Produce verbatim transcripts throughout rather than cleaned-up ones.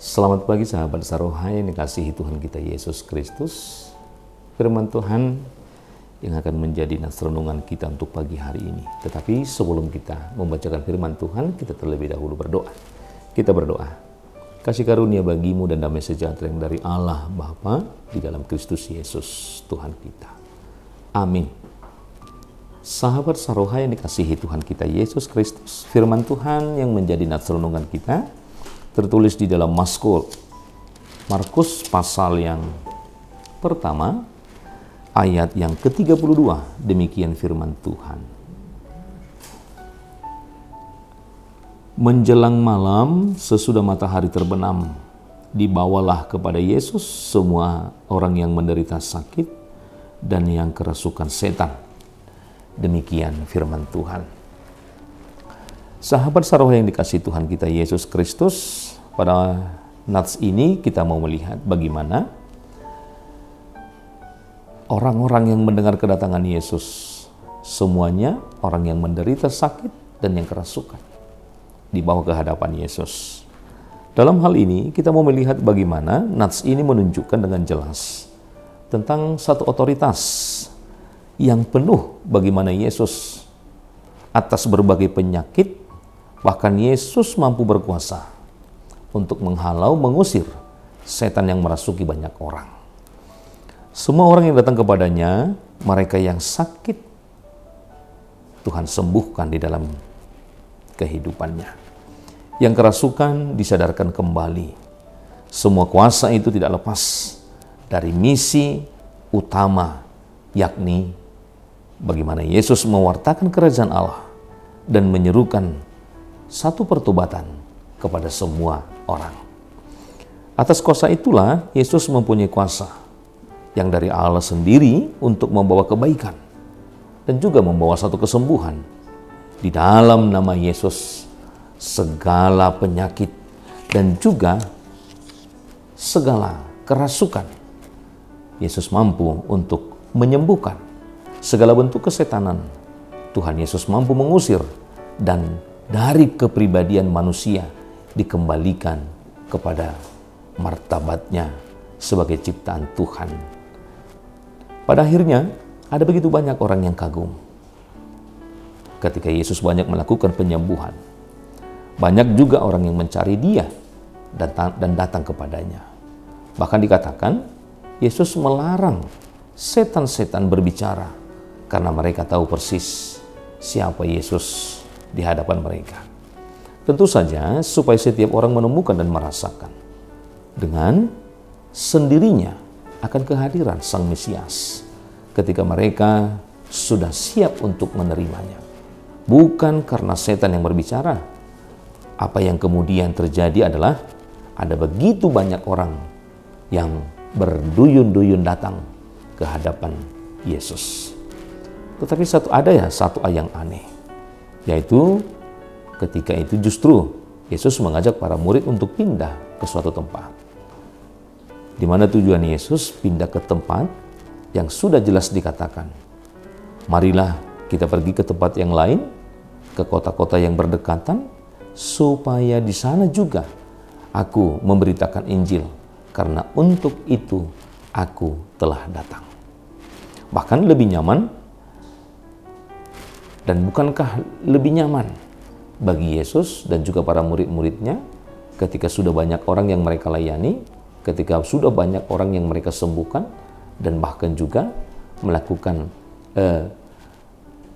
Selamat pagi sahabat SAROHA yang dikasihi Tuhan kita Yesus Kristus. Firman Tuhan yang akan menjadi nats renungan kita untuk pagi hari ini. Tetapi sebelum kita membacakan firman Tuhan, kita terlebih dahulu berdoa. Kita berdoa. Kasih karunia bagimu dan damai sejahtera yang dari Allah Bapa di dalam Kristus Yesus Tuhan kita. Amin. Sahabat SAROHA yang dikasihi Tuhan kita Yesus Kristus, firman Tuhan yang menjadi nats renungan kita tertulis di dalam Maskul Markus pasal yang pertama ayat yang ke tiga puluh dua. Demikian firman Tuhan. Menjelang malam sesudah matahari terbenam, dibawalah kepada Yesus semua orang yang menderita sakit dan yang kerasukan setan. Demikian firman Tuhan. Sahabat SAROHA yang dikasihi Tuhan kita Yesus Kristus, pada nats ini kita mau melihat bagaimana orang-orang yang mendengar kedatangan Yesus, semuanya orang yang menderita sakit dan yang kerasukan, dibawa ke hadapan Yesus. Dalam hal ini kita mau melihat bagaimana nats ini menunjukkan dengan jelas tentang satu otoritas yang penuh bagaimana Yesus atas berbagai penyakit. Bahkan Yesus mampu berkuasa untuk menghalau, mengusir setan yang merasuki banyak orang. Semua orang yang datang kepadanya, mereka yang sakit, Tuhan sembuhkan di dalam kehidupannya. Yang kerasukan disadarkan kembali. Semua kuasa itu tidak lepas dari misi utama, yakni bagaimana Yesus mewartakan kerajaan Allah dan menyerukan satu pertobatan kepada semua orang. Atas kuasa itulah Yesus mempunyai kuasa yang dari Allah sendiri untuk membawa kebaikan dan juga membawa satu kesembuhan. Di dalam nama Yesus segala penyakit dan juga segala kerasukan, Yesus mampu untuk menyembuhkan. Segala bentuk kesetanan, Tuhan Yesus mampu mengusir, dan dari kepribadian manusia dikembalikan kepada martabatnya sebagai ciptaan Tuhan. Pada akhirnya ada begitu banyak orang yang kagum ketika Yesus banyak melakukan penyembuhan. Banyak juga orang yang mencari Dia dan datang kepadanya. Bahkan dikatakan Yesus melarang setan-setan berbicara karena mereka tahu persis siapa Yesus di hadapan mereka. Tentu saja supaya setiap orang menemukan dan merasakan dengan sendirinya akan kehadiran Sang Mesias ketika mereka sudah siap untuk menerimanya. Bukan karena setan yang berbicara. Apa yang kemudian terjadi adalah ada begitu banyak orang yang berduyun-duyun datang ke hadapan Yesus. Tetapi satu ada ya satu yang aneh, yaitu ketika itu justru Yesus mengajak para murid untuk pindah ke suatu tempat. Di mana tujuan Yesus pindah ke tempat yang sudah jelas dikatakan. Marilah kita pergi ke tempat yang lain, ke kota-kota yang berdekatan, supaya di sana juga aku memberitakan Injil, karena untuk itu aku telah datang. Bahkan lebih nyaman, dan bukankah lebih nyaman bagi Yesus dan juga para murid-muridnya ketika sudah banyak orang yang mereka layani, ketika sudah banyak orang yang mereka sembuhkan, dan bahkan juga melakukan eh,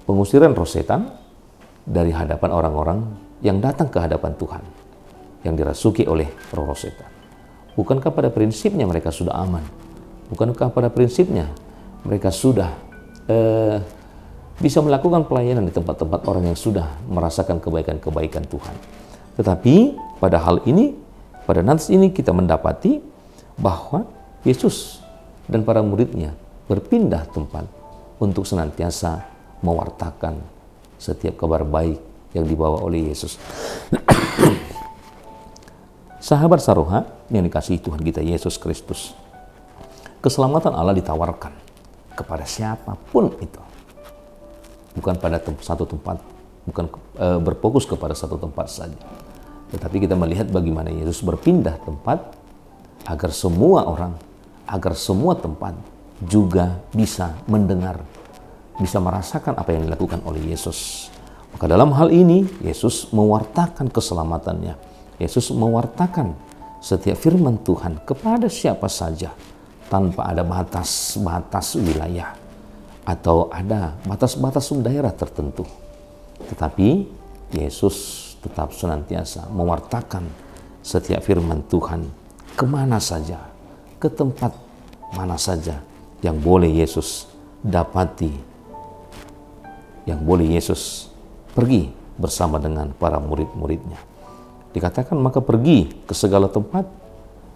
pengusiran roh setan dari hadapan orang-orang yang datang ke hadapan Tuhan, yang dirasuki oleh roh-roh setan. Bukankah pada prinsipnya mereka sudah aman? Bukankah pada prinsipnya mereka sudah eh, bisa melakukan pelayanan di tempat-tempat orang yang sudah merasakan kebaikan-kebaikan Tuhan? Tetapi pada hal ini, pada nats ini kita mendapati bahwa Yesus dan para muridnya berpindah tempat untuk senantiasa mewartakan setiap kabar baik yang dibawa oleh Yesus. Sahabat SAROHA yang dikasihi Tuhan kita Yesus Kristus, keselamatan Allah ditawarkan kepada siapapun itu. Bukan pada tem- satu tempat, bukan e, berfokus kepada satu tempat saja. Tetapi kita melihat bagaimana Yesus berpindah tempat agar semua orang, agar semua tempat juga bisa mendengar, bisa merasakan apa yang dilakukan oleh Yesus. Maka dalam hal ini, Yesus mewartakan keselamatannya. Yesus mewartakan setiap firman Tuhan kepada siapa saja tanpa ada batas-batas wilayah atau ada batas-batas daerah tertentu. Tetapi Yesus tetap senantiasa mewartakan setiap firman Tuhan kemana saja, ke tempat mana saja yang boleh Yesus dapati, yang boleh Yesus pergi bersama dengan para murid-muridnya. Dikatakan maka pergi ke segala tempat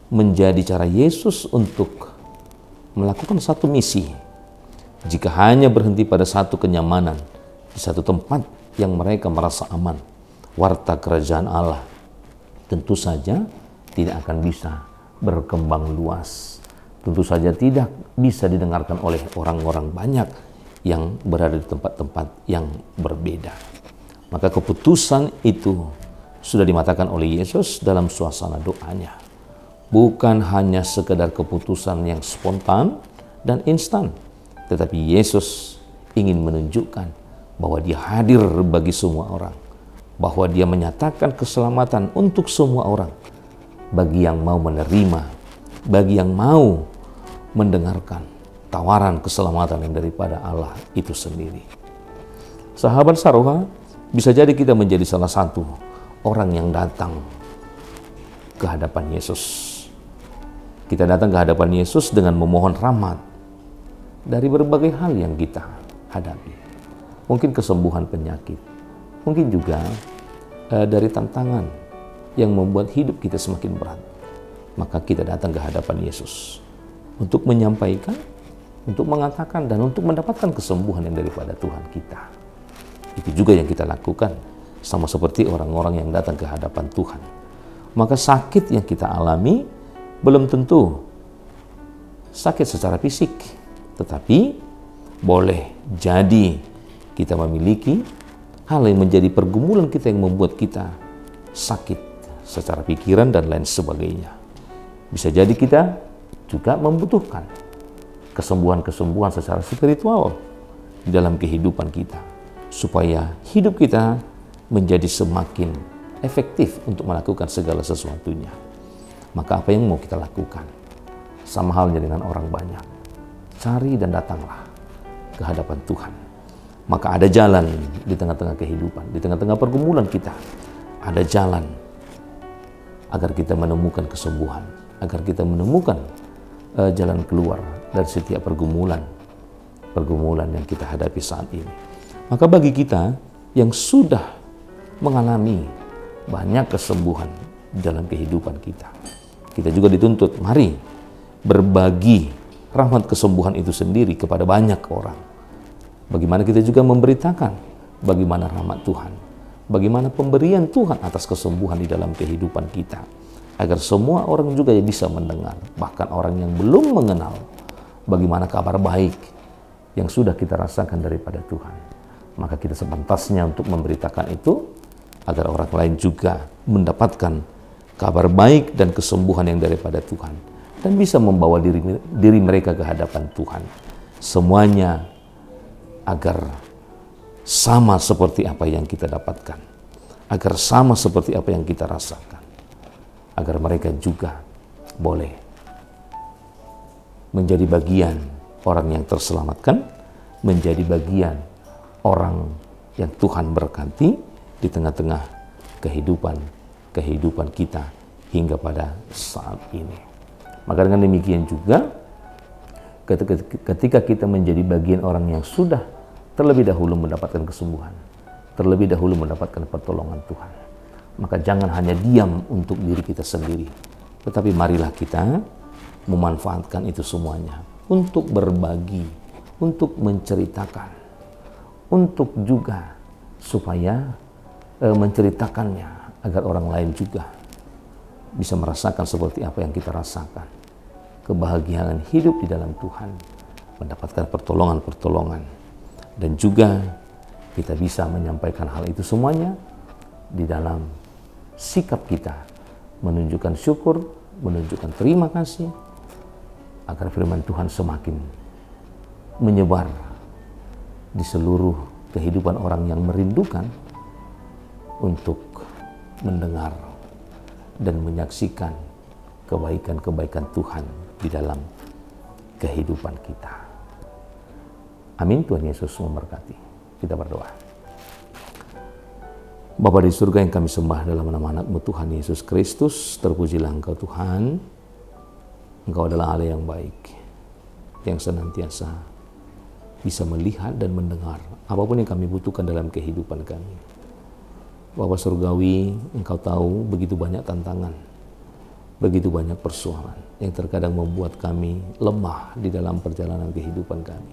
menjadi cara Yesus untuk melakukan satu misi. Jika hanya berhenti pada satu kenyamanan, di satu tempat yang mereka merasa aman, warta kerajaan Allah tentu saja tidak akan bisa berkembang luas. Tentu saja tidak bisa didengarkan oleh orang-orang banyak yang berada di tempat-tempat yang berbeda. Maka keputusan itu sudah dimatakan oleh Yesus dalam suasana doanya. Bukan hanya sekedar keputusan yang spontan dan instan, tetapi Yesus ingin menunjukkan bahwa dia hadir bagi semua orang, bahwa dia menyatakan keselamatan untuk semua orang, bagi yang mau menerima, bagi yang mau mendengarkan tawaran keselamatan yang daripada Allah itu sendiri. Sahabat SAROHA, bisa jadi kita menjadi salah satu orang yang datang ke hadapan Yesus. Kita datang ke hadapan Yesus dengan memohon rahmat dari berbagai hal yang kita hadapi. Mungkin kesembuhan penyakit, mungkin juga eh, dari tantangan yang membuat hidup kita semakin berat. Maka kita datang ke hadapan Yesus untuk menyampaikan, untuk mengatakan, dan untuk mendapatkan kesembuhan yang daripada Tuhan kita. Itu juga yang kita lakukan. Sama seperti orang-orang yang datang ke hadapan Tuhan. Maka sakit yang kita alami belum tentu sakit secara fisik, tetapi boleh jadi kita memiliki hal yang menjadi pergumulan kita yang membuat kita sakit secara pikiran dan lain sebagainya. Bisa jadi kita juga membutuhkan kesembuhan-kesembuhan secara spiritual di dalam kehidupan kita, supaya hidup kita menjadi semakin efektif untuk melakukan segala sesuatunya. Maka apa yang mau kita lakukan? Sama halnya dengan orang banyak. Cari dan datanglah ke hadapan Tuhan. Maka ada jalan di tengah-tengah kehidupan, di tengah-tengah pergumulan kita. Ada jalan agar kita menemukan kesembuhan, agar kita menemukan uh, jalan keluar dari setiap pergumulan, pergumulan yang kita hadapi saat ini. Maka bagi kita yang sudah mengalami banyak kesembuhan dalam kehidupan kita, kita juga dituntut, mari berbagi rahmat kesembuhan itu sendiri kepada banyak orang. Bagaimana kita juga memberitakan bagaimana rahmat Tuhan, bagaimana pemberian Tuhan atas kesembuhan di dalam kehidupan kita, agar semua orang juga bisa mendengar, bahkan orang yang belum mengenal bagaimana kabar baik yang sudah kita rasakan daripada Tuhan. Maka kita sepantasnya untuk memberitakan itu, agar orang lain juga mendapatkan kabar baik dan kesembuhan yang daripada Tuhan, dan bisa membawa diri, diri mereka ke hadapan Tuhan. Semuanya agar sama seperti apa yang kita dapatkan, agar sama seperti apa yang kita rasakan, agar mereka juga boleh menjadi bagian orang yang terselamatkan, menjadi bagian orang yang Tuhan berkati di tengah-tengah kehidupan kehidupan kita hingga pada saat ini. Maka dengan demikian juga, ketika kita menjadi bagian orang yang sudah terlebih dahulu mendapatkan kesembuhan, terlebih dahulu mendapatkan pertolongan Tuhan, maka jangan hanya diam untuk diri kita sendiri, tetapi marilah kita memanfaatkan itu semuanya untuk berbagi, untuk menceritakan, untuk juga supaya menceritakannya agar orang lain juga bisa merasakan seperti apa yang kita rasakan. Kebahagiaan hidup di dalam Tuhan, mendapatkan pertolongan-pertolongan. Dan juga kita bisa menyampaikan hal itu semuanya di dalam sikap kita, menunjukkan syukur, menunjukkan terima kasih, agar firman Tuhan semakin menyebar di seluruh kehidupan orang yang merindukan untuk mendengar dan menyaksikan kebaikan-kebaikan Tuhan di dalam kehidupan kita. Amin. Tuhan Yesus memberkati. Kita berdoa. Bapa di surga yang kami sembah dalam nama anak-Mu Tuhan Yesus Kristus, terpujilah Engkau Tuhan. Engkau adalah Allah yang baik, yang senantiasa bisa melihat dan mendengar apapun yang kami butuhkan dalam kehidupan kami. Bapa surgawi, Engkau tahu begitu banyak tantangan, begitu banyak persoalan yang terkadang membuat kami lemah di dalam perjalanan kehidupan kami.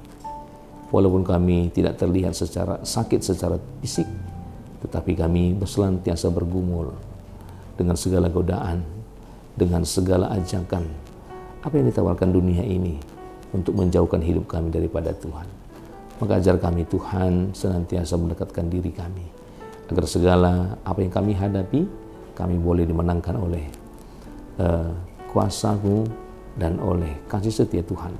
Walaupun kami tidak terlihat secara sakit secara fisik, tetapi kami senantiasa bergumul dengan segala godaan, dengan segala ajakan, apa yang ditawarkan dunia ini untuk menjauhkan hidup kami daripada Tuhan. Maka ajar kami Tuhan senantiasa mendekatkan diri kami, agar segala apa yang kami hadapi, kami boleh dimenangkan oleh uh, kuasa-Mu dan oleh kasih setia Tuhan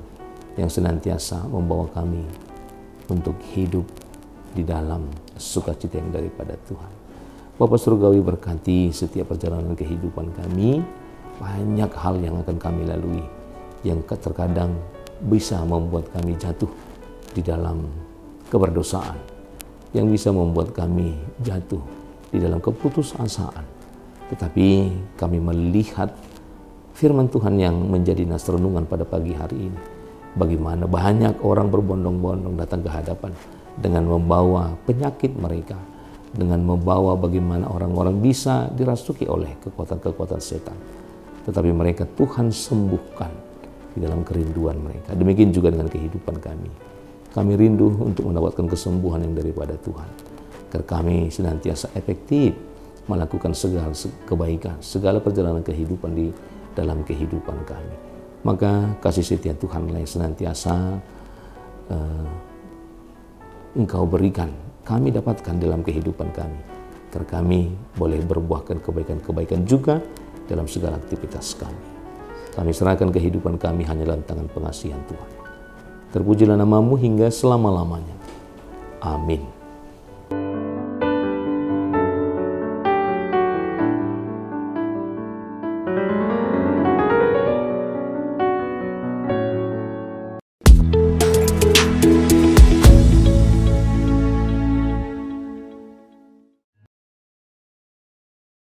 yang senantiasa membawa kami untuk hidup di dalam sukacita yang daripada Tuhan. Bapa surgawi, berkati setiap perjalanan kehidupan kami. Banyak hal yang akan kami lalui yang terkadang bisa membuat kami jatuh di dalam keberdosaan, yang bisa membuat kami jatuh di dalam keputusasaan. Tetapi kami melihat firman Tuhan yang menjadi nas renungan pada pagi hari ini, bagaimana banyak orang berbondong-bondong datang ke hadapan dengan membawa penyakit mereka, dengan membawa bagaimana orang-orang bisa dirasuki oleh kekuatan-kekuatan setan. Tetapi mereka Tuhan sembuhkan di dalam kerinduan mereka. Demikian juga dengan kehidupan kami. Kami rindu untuk mendapatkan kesembuhan yang daripada Tuhan, agar kami senantiasa efektif melakukan segala kebaikan, segala perjalanan kehidupan di dalam kehidupan kami. Maka kasih setia Tuhanlah yang senantiasa uh, Engkau berikan, kami dapatkan dalam kehidupan kami, agar kami boleh berbuahkan kebaikan-kebaikan juga dalam segala aktivitas kami. Kami serahkan kehidupan kami hanya dalam tangan pengasihan Tuhan. Terpujilah nama-Mu hingga selama-lamanya. Amin.